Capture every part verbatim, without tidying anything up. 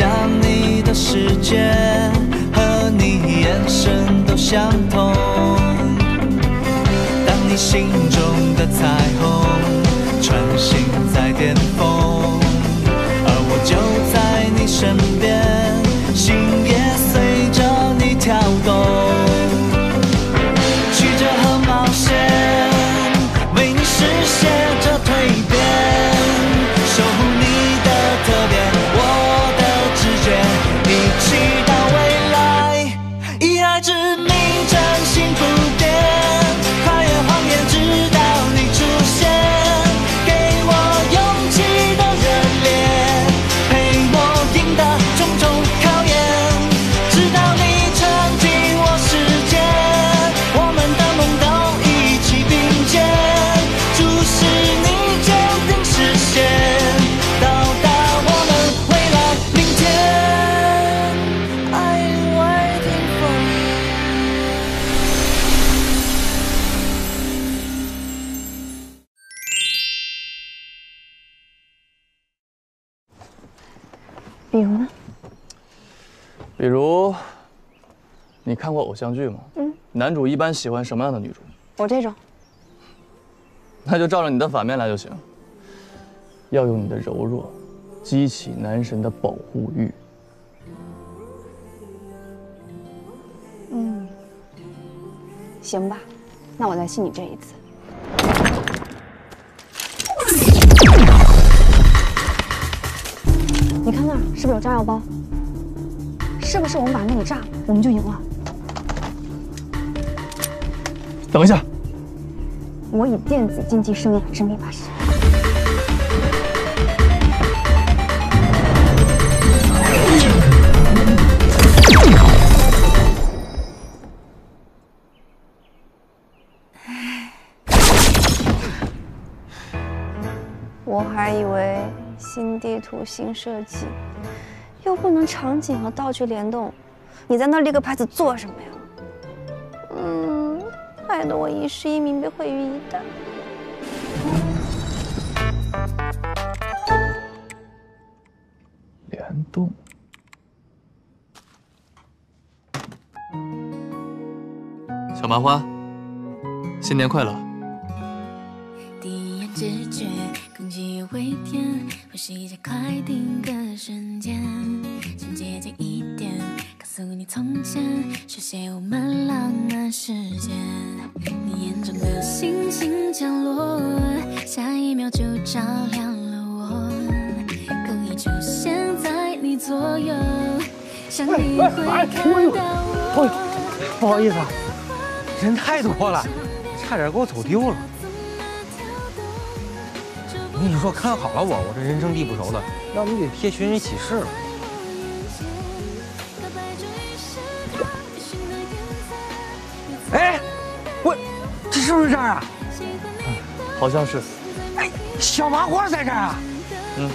想你的时间和你眼神都相同。当你心中的彩虹穿行在巅峰，而我就在你身边，心也随着你跳动。 比如呢？比如，你看过偶像剧吗？嗯。男主一般喜欢什么样的女主？我这种。那就照着你的反面来就行。要用你的柔弱，激起男神的保护欲。嗯。行吧，那我再信你这一次。 你看那儿是不是有炸药包？是不是我们把那里炸，我们就赢了？等一下，我以电子竞技生涯执迷不悟。 我还以为新地图、新设计，又不能场景和道具联动，你在那立个牌子做什么呀？嗯，害得我一世一名被毁于一旦。联动。 小麻花，新年快乐！第一眼直觉。 机微甜，呼吸加快定格瞬间，想接近一点，告诉你从前是谁我们浪漫时间。你眼中的星星降落，下一秒就照亮了我，故意出现在你左右，想你会看到我。不好意思啊，人太多了，差点给我走丢了。 我跟你说，看好了我，我这人生地不熟的，要不你得贴寻人启事了。哎，我这是不是这儿啊？嗯，好像是。哎，小麻花在这儿啊？嗯。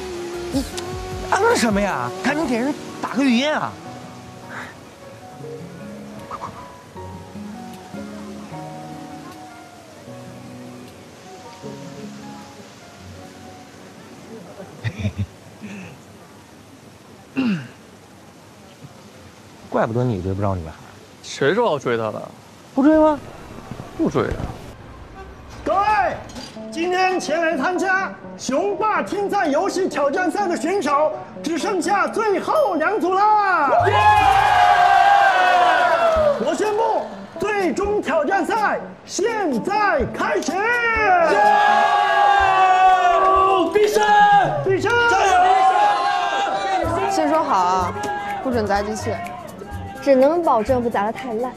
你嗯什么呀？赶紧给人打个语音啊！快快快！怪不得你追不着女孩，谁说要追她了？不追吗？不追啊！各位，今天前来参加雄霸天赞游戏挑战赛的选手只剩下最后两组啦！ Yeah! 我宣布，最终挑战赛现在开始！ Yeah! 必胜！必胜！先说好啊，不准砸机器。 只能保证不砸得太烂。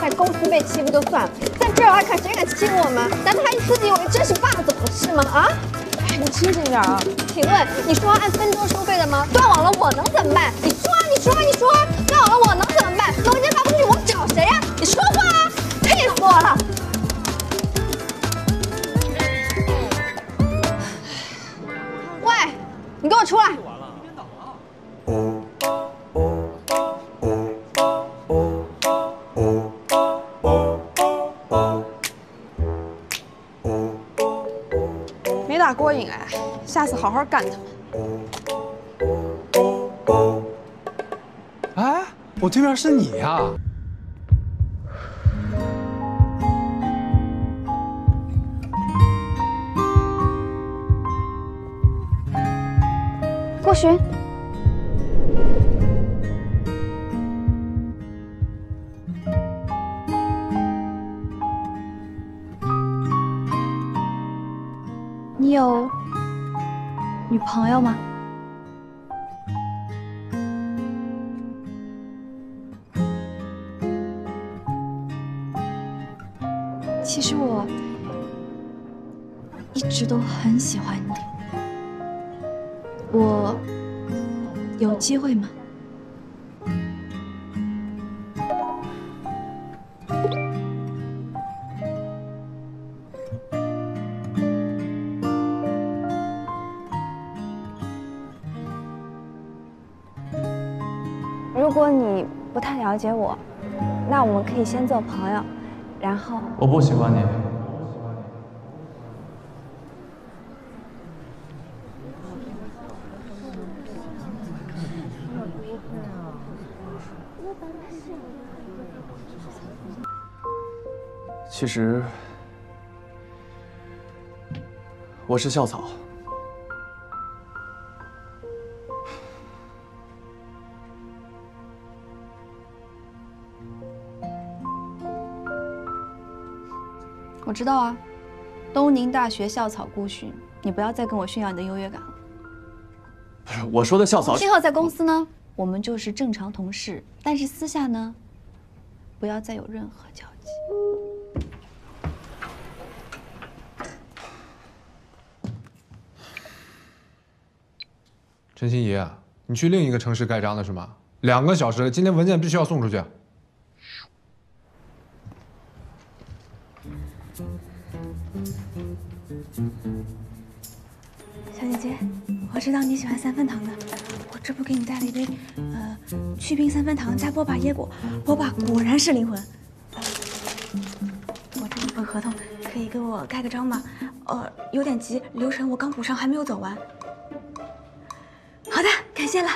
在公司被欺负就算了，在这儿还敢谁敢欺负我们？难道还自己以为真是霸总是吗？啊！哎，你清醒点啊！请问你说按分钟收费的吗？断网了我能怎么办？你说啊，你说啊，你说啊！断网了我能怎么办？楼间发布局我找谁呀？你说话啊！气死我了！ 你给我出来！打过瘾哎，下次好好干他们。哎，我对面是你呀、啊！郭洵。 你有女朋友吗？其实我一直都很喜欢你，我有机会吗？ 如果你不太了解我，那我们可以先做朋友，然后我不喜欢你。其实我是校草。 我知道啊，东宁大学校草顾洵，你不要再跟我炫耀你的优越感了。不是我说的校草。幸好在公司呢，我们就是正常同事，但是私下呢，不要再有任何交集。陈心怡，你去另一个城市盖章了是吗？两个小时，今天文件必须要送出去。 小姐姐，我知道你喜欢三分糖的，我这不给你带了一杯，呃，去冰三分糖加波霸椰果，波霸果然是灵魂。我这一份合同可以给我盖个章吗？呃，有点急，流程我刚补上还没有走完。好的，感谢了。